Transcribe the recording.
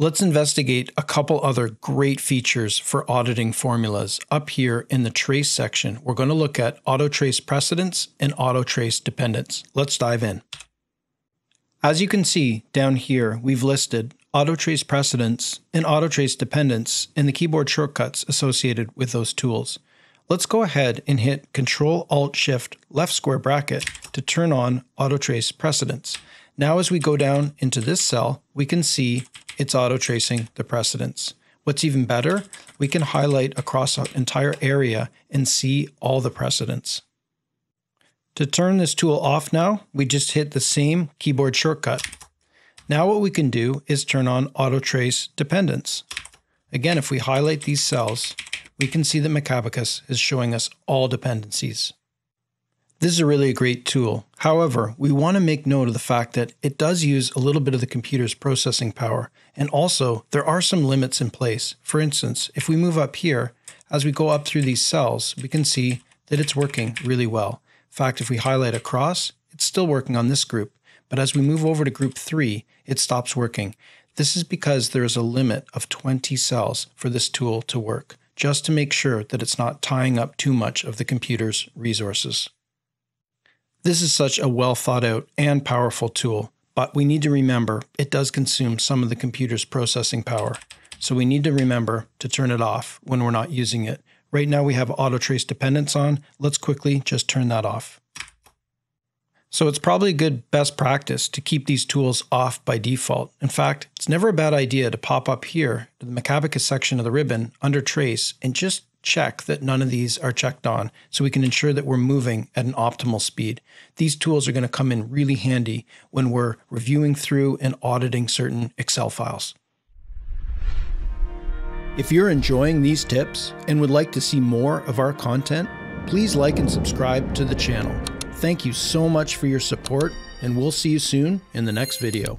Let's investigate a couple other great features for auditing formulas. Up here in the trace section, we're going to look at AutoTrace precedence and AutoTrace dependence. Let's dive in. As you can see down here, we've listed AutoTrace precedence and AutoTrace dependence and the keyboard shortcuts associated with those tools. Let's go ahead and hit Ctrl-Alt-Shift-left square bracket to turn on AutoTrace precedence. Now as we go down into this cell, we can see it's auto-tracing the precedence. What's even better, we can highlight across our entire area and see all the precedents. To turn this tool off now, we just hit the same keyboard shortcut. Now what we can do is turn on AutoTrace dependence. Again, if we highlight these cells, we can see that Macabacus is showing us all dependencies. This is really a great tool. However, we want to make note of the fact that it does use a little bit of the computer's processing power. And also, there are some limits in place. For instance, if we move up here, as we go up through these cells, we can see that it's working really well. In fact, if we highlight across, it's still working on this group. But as we move over to group 3, it stops working. This is because there is a limit of 20 cells for this tool to work, just to make sure that it's not tying up too much of the computer's resources. This is such a well thought out and powerful tool, but we need to remember it does consume some of the computer's processing power. So we need to remember to turn it off when we're not using it. Right now we have AutoTrace dependence on. Let's quickly just turn that off. So it's probably good best practice to keep these tools off by default. In fact, it's never a bad idea to pop up here to the Macabacus section of the ribbon under Trace and just check that none of these are checked on so we can ensure that we're moving at an optimal speed. These tools are going to come in really handy when we're reviewing through and auditing certain Excel files. If you're enjoying these tips and would like to see more of our content, please like and subscribe to the channel. Thank you so much for your support, and we'll see you soon in the next video.